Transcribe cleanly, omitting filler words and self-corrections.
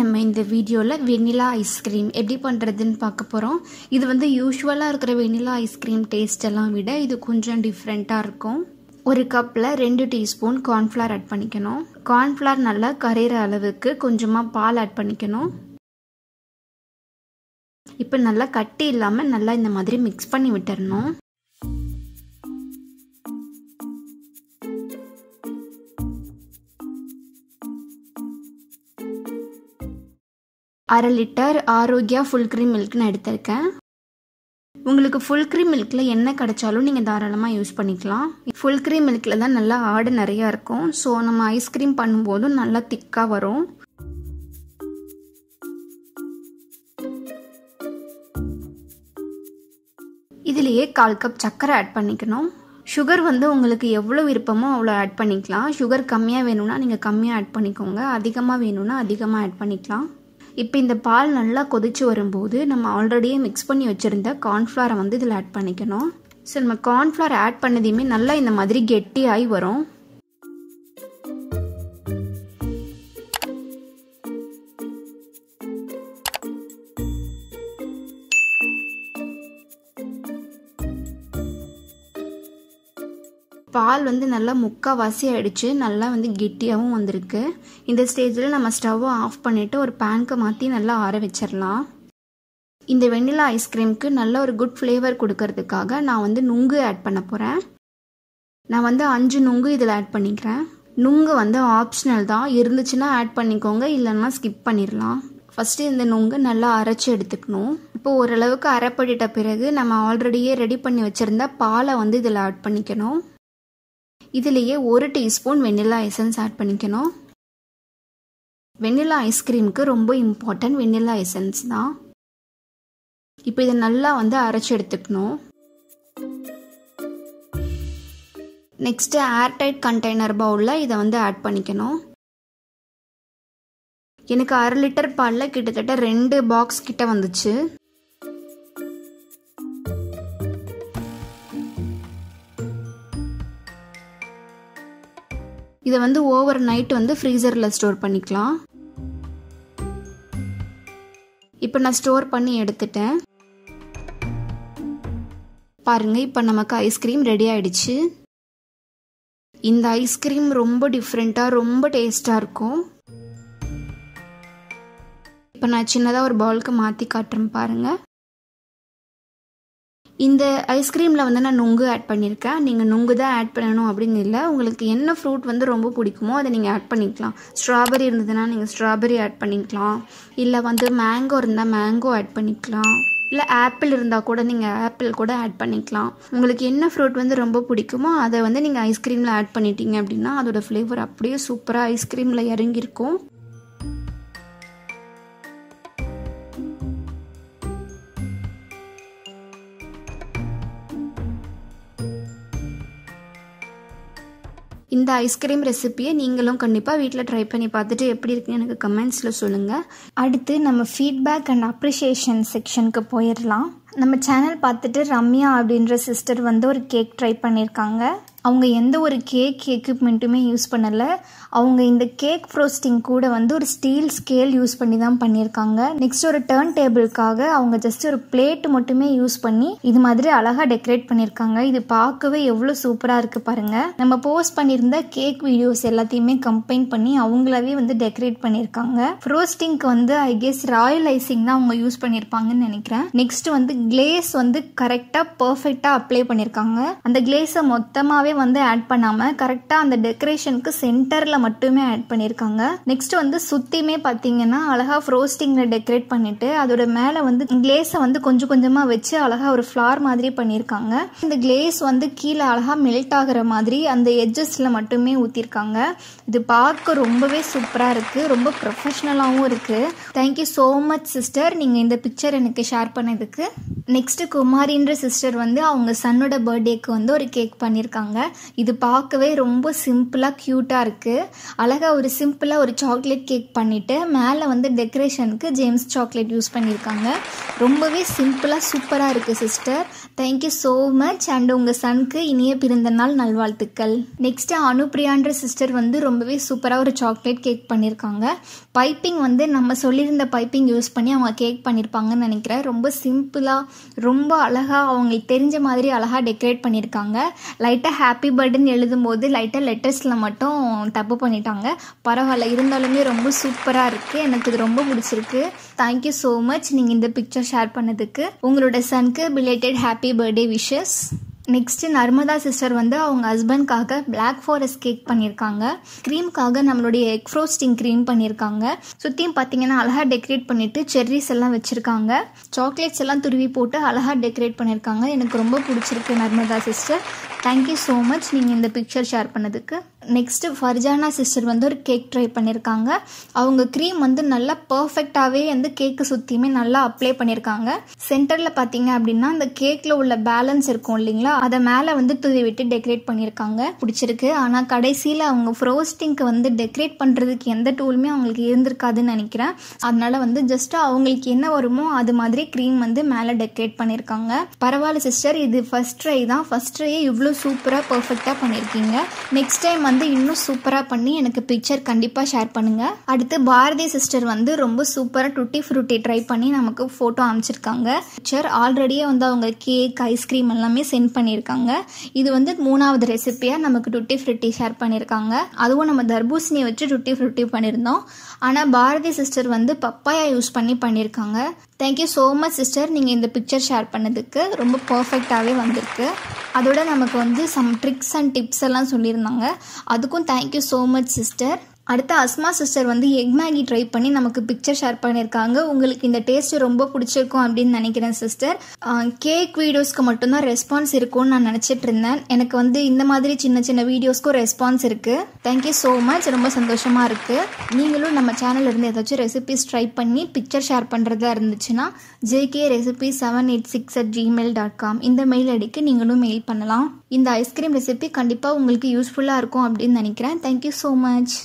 நம்ம இந்த வீடியோல வெனிலா ஐஸ்கிரீம் எப்படி பண்றதுன்னு பார்க்க போறோம். இது வந்து யூஷுவலா இருக்கிற வெனிலா ஐஸ்கிரீம் டேஸ்ட் எல்லாம் விட இது கொஞ்சம் டிஃப்ரெண்டா இருக்கும். ஒரு கப்பில் 2 டீஸ்பூன் கார்ன்ஃப்ளவர் ஆட் பண்ணிக்கணும். கார்ன்ஃப்ளவர் நல்லா கரையிற அளவுக்கு கொஞ்சமாக பால் ஆட் பண்ணிக்கணும். இப்போ நல்லா கட்டி இல்லாமல் நல்லா இந்த மாதிரி மிக்ஸ் பண்ணி விட்டுறணும். அரை litre Arokya full cream milk நான் எடுத்திருக்கேன். உங்களுக்கு ஃபுல் க்ரீம் மில்கில் என்ன கிடைச்சாலும் நீங்கள் தாராளமாக யூஸ் பண்ணிக்கலாம். ஃபுல் க்ரீம் மில்கில் தான் நல்லா ஆடு நிறையா இருக்கும். ஸோ நம்ம ஐஸ்கிரீம் பண்ணும்போதும் நல்லா திக்காக வரும். இதுலேயே 1/4 கப் சர்க்கரை ஆட் பண்ணிக்கணும். சுகர் வந்து உங்களுக்கு எவ்வளோ விருப்பமோ அவ்வளோ ஆட் பண்ணிக்கலாம். சுகர் கம்மியாக வேணும்னா நீங்கள் கம்மியாக ஆட் பண்ணிக்கோங்க, அதிகமாக வேணும்னா அதிகமாக ஆட் பண்ணிக்கலாம். இப்போ இந்த பால் நல்லா கொதிச்சு வரும்போது நம்ம ஆல்ரெடியே மிக்ஸ் பண்ணி வச்சுருந்த கார்ன்ஃப்ளவரை வந்து இதில் ஆட் பண்ணிக்கணும். ஸோ நம்ம கார்ன்ஃப்ளவர் ஆட் பண்ணதையுமே நல்லா இந்த மாதிரி கெட்டி ஆகி வரும். பால் வந்து நல்லா முக்கால்வாசி ஆயிடுச்சு, நல்லா வந்து கெட்டியாகவும் வந்திருக்கு. இந்த ஸ்டேஜில் நம்ம ஸ்டவ்வை ஆஃப் பண்ணிவிட்டு ஒரு பேனுக்கு மாற்றி நல்லா ஆற வச்சிடலாம். இந்த வெண்ணிலா ஐஸ்கிரீமுக்கு நல்ல ஒரு குட் ஃப்ளேவர் கொடுக்கறதுக்காக நான் வந்து நுங்கு ஆட் பண்ண போகிறேன். நான் வந்து 5 நுங்கு இதில் ஆட் பண்ணிக்கிறேன். நுங்கு வந்து ஆப்ஷனல் தான், இருந்துச்சுன்னா ஆட் பண்ணிக்கோங்க, இல்லைன்னா ஸ்கிப் பண்ணிடலாம். ஃபஸ்ட்டு இந்த நுங்கு நல்லா அரைச்சி எடுத்துக்கணும். இப்போ ஓரளவுக்கு அரைப்படிட்ட பிறகு நம்ம ஆல்ரெடியே ரெடி பண்ணி வச்சுருந்த பாலை வந்து இதில் ஆட் பண்ணிக்கணும். இதுலேயே 1 டீஸ்பூன் வெண்ணிலா எசன்ஸ் ஆட் பண்ணிக்கணும். வெண்ணிலா ஐஸ்கிரீமுக்கு ரொம்ப இம்பார்ட்டன்ட் வெண்ணிலா எசன்ஸ் தான். இப்போ இதை நல்லா வந்து அரைச்சி எடுத்துக்கணும். நெக்ஸ்ட்டு ஏர்டைட் கண்டெய்னர் பவுலில் இதை வந்து ஆட் பண்ணிக்கணும். எனக்கு 1/2 லிட்டர் பாலில் கிட்டத்தட்ட 2 பாக்ஸ் கிட்ட வந்துச்சு. இதை வந்து ஓவர் நைட் வந்து ஃப்ரீசரில் ஸ்டோர் பண்ணிக்கலாம். இப்போ நான் ஸ்டோர் பண்ணி எடுத்துட்டேன். பாருங்கள், இப்போ நமக்கு ஐஸ்கிரீம் ரெடி ஆயிடுச்சு. இந்த ஐஸ்கிரீம் ரொம்ப டிஃப்ரெண்ட்டாக ரொம்ப டேஸ்ட்டாக இருக்கும். இப்போ நான் சின்னதாக ஒரு பவுலுக்கு மாற்றி காட்டுறேன் பாருங்கள். இந்த ஐஸ்கிரீமில் வந்து நான் நுங்கு ஆட் பண்ணியிருக்கேன். நீங்கள் நுங்கு தான் ஆட் பண்ணணும் அப்படின்னு இல்லை, உங்களுக்கு என்ன ஃப்ரூட் வந்து ரொம்ப பிடிக்குமோ அதை நீங்கள் ஆட் பண்ணிக்கலாம். ஸ்ட்ராபெரி இருந்ததுன்னா நீங்கள் ஸ்ட்ராபெரி ஆட் பண்ணிக்கலாம், இல்லை வந்து மேங்கோ இருந்தால் மேங்கோ ஆட் பண்ணிக்கலாம், இல்லை ஆப்பிள் இருந்தால் கூட நீங்கள் ஆப்பிள் கூட ஆட் பண்ணிக்கலாம். உங்களுக்கு என்ன ஃப்ரூட் வந்து ரொம்ப பிடிக்குமோ அதை வந்து நீங்கள் ஐஸ்கிரீமில் ஆட் பண்ணிட்டீங்க அப்படின்னா அதோட ஃப்ளேவர் அப்படியே சூப்பராக ஐஸ்கிரீமில் இறங்கியிருக்கும். இந்த ஐஸ்கிரீம் ரெசிபியை நீங்களும் கண்டிப்பாக வீட்டில் ட்ரை பண்ணி பார்த்துட்டு எப்படி இருக்குன்னு எனக்கு கமெண்ட்ஸில் சொல்லுங்கள். அடுத்து நம்ம ஃபீட்பேக் அண்ட் அப்ரிஷியேஷன் செக்ஷனுக்கு போயிடலாம். நம்ம சேனல் பார்த்துட்டு ரம்யா அப்படின்ற சிஸ்டர் வந்து ஒரு கேக் ட்ரை பண்ணியிருக்காங்க. அவங்க எந்த ஒரு கேக் எக்யூப்மெண்ட்டுமே யூஸ் பண்ணலை. அவங்க இந்த கேக் ஃப்ரோஸ்டிங் கூட வந்து ஒரு ஸ்டீல் ஸ்கேல் யூஸ் பண்ணி தான் பண்ணியிருக்காங்க. நெக்ஸ்ட் ஒரு டர்ன் டேபிளுக்காக அவங்க ஜஸ்ட் ஒரு பிளேட்டு மட்டுமே யூஸ் பண்ணி இது மாதிரி அழகாக டெக்கரேட் பண்ணியிருக்காங்க. இது பார்க்கவே எவ்வளோ சூப்பராக இருக்குது பாருங்கள். நம்ம போஸ்ட் பண்ணியிருந்த கேக் வீடியோஸ் எல்லாத்தையுமே கம்பைன் பண்ணி அவங்களாவே வந்து டெக்கரேட் பண்ணியிருக்காங்க. ஃப்ரோஸ்டிங்க்கு வந்து ஐ கெஸ் ராயல் ஐசிங் தான் அவங்க யூஸ் பண்ணியிருப்பாங்கன்னு நினைக்கிறேன். நெக்ஸ்ட் வந்து கிளேஸ் வந்து கரெக்டாக பர்ஃபெக்டாக அப்ளை பண்ணியிருக்காங்க. அந்த கிளேஸை மொத்தமாகவே வந்து ஆட் பண்ணாமல் கரெக்டாக அந்த டெக்கரேஷனுக்கு சென்டரில் மட்டுமே ஆட் பண்ணியிருக்காங்க. நெக்ஸ்ட் வந்து சுற்றியுமே பார்த்தீங்கன்னா அழகாக ஃப்ரோஸ்டிங்கில் டெக்கரேட் பண்ணிவிட்டு அதோட மேலே வந்து கிளேஸை வந்து கொஞ்சம் கொஞ்சமாக வச்சு அழகாக ஒரு ஃப்ளார் மாதிரி பண்ணியிருக்காங்க. இந்த கிளேஸ் வந்து கீழே அழகாக மெல்ட் ஆகிற மாதிரி அந்த எட்ஜஸில் மட்டுமே ஊற்றிருக்காங்க. இது பார்க்க ரொம்பவே சூப்பராக இருக்குது, ரொம்ப ப்ரொஃபஷ்னலாகவும் இருக்குது. தேங்க்யூ ஸோ மச் சிஸ்டர், நீங்கள் இந்த பிக்சர் எனக்கு ஷேர் பண்ணதுக்கு. நெக்ஸ்ட் குமாரின்ற சிஸ்டர் வந்து அவங்க சன்னோட பர்த்டேக்கு வந்து ஒரு கேக் பண்ணியிருக்காங்க. இது பார்க்கவே ரொம்ப சிம்பிளா கியூட்டா இருக்கு. அழகா ஒரு சிம்பிளா ஒரு சாக்லேட் கேக் பண்ணிட்டு மேலே வந்து டெக்கரேஷனுக்கு ஜேம்ஸ் சாக்லேட் யூஸ் பண்ணியிருக்காங்க. ரொம்பவே சிம்பிளா சூப்பரா இருக்கு sister. Thank you so much. And உங்க சனுக்கு இனிய பிறந்த நாள் நல்வாழ்த்துக்கள். நெக்ஸ்ட் அனுப்பிரியான்ற சிஸ்டர் வந்து ரொம்பவே சூப்பரா ஒரு சாக்லேட் கேக் பண்ணியிருக்காங்க. பைப்பிங் வந்து நம்ம சொல்லியிருந்த பைப்பிங் யூஸ் பண்ணி அவங்க கேக் பண்ணியிருப்பாங்கன்னு நினைக்கிறேன். ரொம்ப சிம்பிளா ரொம்ப அழகா அவங்களுக்கு தெரிஞ்ச மாதிரி அழகா டெக்கரேட் பண்ணியிருக்காங்க. லைட்டா ஹாப்பி பர்த்டேன்னு எழுதும் போது லைட்டா லெட்டர்ஸ்ல மட்டும் தப்பு பண்ணிட்டாங்க. பரவாயில்ல, இருந்தாலுமே ரொம்ப சூப்பரா இருக்கு. எனக்கு இது ரொம்ப பிடிச்சிருக்கு. தேங்க்யூ ஸோ மச் நீங்க இந்த பிக்சர் ஷேர் பண்ணதுக்கு. உங்களோட சனுக்கு belated happy birthday wishes. Next Narmada sister வந்து அவங்க ஹஸ்பண்ட்காக பிளாக் ஃபாரஸ்ட் கேக் பண்ணியிருக்காங்க. க்ரீம்காக நம்மளுடைய எக் ஃப்ரோஸ்டிங் க்ரீம் பண்ணியிருக்காங்க. சுற்றியும் பார்த்தீங்கன்னா அழகாக டெக்கரேட் பண்ணிட்டு செர்ரிஸ் எல்லாம் வச்சுருக்காங்க. சாக்லேட்ஸ் எல்லாம் துருவி போட்டு அழகாக டெக்கரேட் பண்ணியிருக்காங்க. எனக்கு ரொம்ப பிடிச்சிருக்கு Narmada sister. Thank you so much நீங்கள் இந்த பிக்சர் ஷேர் பண்ணதுக்கு. நெக்ஸ்ட்டு ஃபர்ஜானா சிஸ்டர் வந்து ஒரு கேக் ட்ரை பண்ணியிருக்காங்க. அவங்க க்ரீம் வந்து நல்லா பர்ஃபெக்டாகவே வந்து கேக்கு சுற்றியுமே நல்லா அப்ளை பண்ணியிருக்காங்க. சென்டரில் பார்த்தீங்க அப்படின்னா அந்த கேக்கில் உள்ள பேலன்ஸ் இருக்கும் இல்லைங்களா, அதை மேலே வந்து தூவி விட்டு டெக்கரேட் பண்ணியிருக்காங்க. பிடிச்சிருக்கு. ஆனால் கடைசியில் அவங்க ஃப்ரோஸ்டிங்க்கு வந்து டெக்கரேட் பண்ணுறதுக்கு எந்த டூலுமே அவங்களுக்கு இருந்திருக்காதுன்னு நினைக்கிறேன். அதனால் வந்து ஜஸ்ட்டு அவங்களுக்கு என்ன வருமோ அது மாதிரி க்ரீம் வந்து மேலே டெக்கரேட் பண்ணியிருக்காங்க. பரவாயில்ல சிஸ்டர், இது ஃபஸ்ட் ட்ரை தான். ஃபஸ்ட் ட்ரையே இவ்வளோ சூப்பராக பர்ஃபெக்டாக பண்ணியிருக்கீங்க. நெக்ஸ்ட் டைம் வந்து இன்னும் சூப்பரா பண்ணி எனக்கு பிக்சர் கண்டிப்பா ஷேர் பண்ணுங்க. அடுத்து பாரதி சிஸ்டர் வந்து ரொம்ப சூப்பரா டூட்டி ஃப்ரூட்டி ட்ரை பண்ணி நமக்கு போட்டோ அனுப்பிச்சிருக்காங்க. பிக்சர் ஆல்ரெடியே வந்து அவங்க கேக் ஐஸ்கிரீம் எல்லாமே சென்ட் பண்ணியிருக்காங்க. இது வந்து 3வது ரெசிபியா நமக்கு டூட்டி ஃப்ரூட்டி ஷேர் பண்ணியிருக்காங்க. அதுவும் நம்ம தர்பூசணியை வச்சு டூட்டி ஃப்ரூட்டி பண்ணியிருந்தோம். ஆனா பாரதி சிஸ்டர் வந்து பப்பாயா யூஸ் பண்ணி பண்ணியிருக்காங்க. தேங்க்யூ ஸோ மச் சிஸ்டர், நீங்க இந்த பிக்சர் ஷேர் பண்ணதுக்கு. ரொம்ப பர்ஃபெக்டாவே வந்திருக்கு. அதோட நமக்கு வந்து சம் ட்ரிக்ஸ் அண்ட் டிப்ஸ் எல்லாம் சொல்லியிருந்தாங்க. அதுக்கும் தேங்க்யூ ஸோ மச் சிஸ்டர். அடுத்த அஸ்மா சிஸ்டர் வந்து எக் மேகி ட்ரை பண்ணி நமக்கு பிக்சர் ஷேர் பண்ணியிருக்காங்க. உங்களுக்கு இந்த டேஸ்ட் ரொம்ப பிடிச்சிருக்கும் அப்படின்னு நினைக்கிறேன் சிஸ்டர். கேக் வீடியோஸ்க்கு மட்டும்தான் ரெஸ்பான்ஸ் இருக்கும்னு நான் நினச்சிட்டு இருந்தேன். எனக்கு வந்து இந்த மாதிரி சின்ன சின்ன வீடியோஸ்க்கும் ரெஸ்பான்ஸ் இருக்குது. தேங்க்யூ ஸோ மச், ரொம்ப சந்தோஷமாக இருக்குது. நீங்களும் நம்ம சேனலில் இருந்து ஏதாச்சும் ரெசிபிஸ் ட்ரை பண்ணி பிக்சர் ஷேர் பண்ணுறதா இருந்துச்சுன்னா jkrecipe786@gmail.com இந்த மெயில் அடிக்கு நீங்களும் மெயில் பண்ணலாம். இந்த ஐஸ்கிரீம் ரெசிபி கண்டிப்பாக உங்களுக்கு யூஸ்ஃபுல்லாக இருக்கும் அப்படின்னு நினைக்கிறேன். Thank you so much.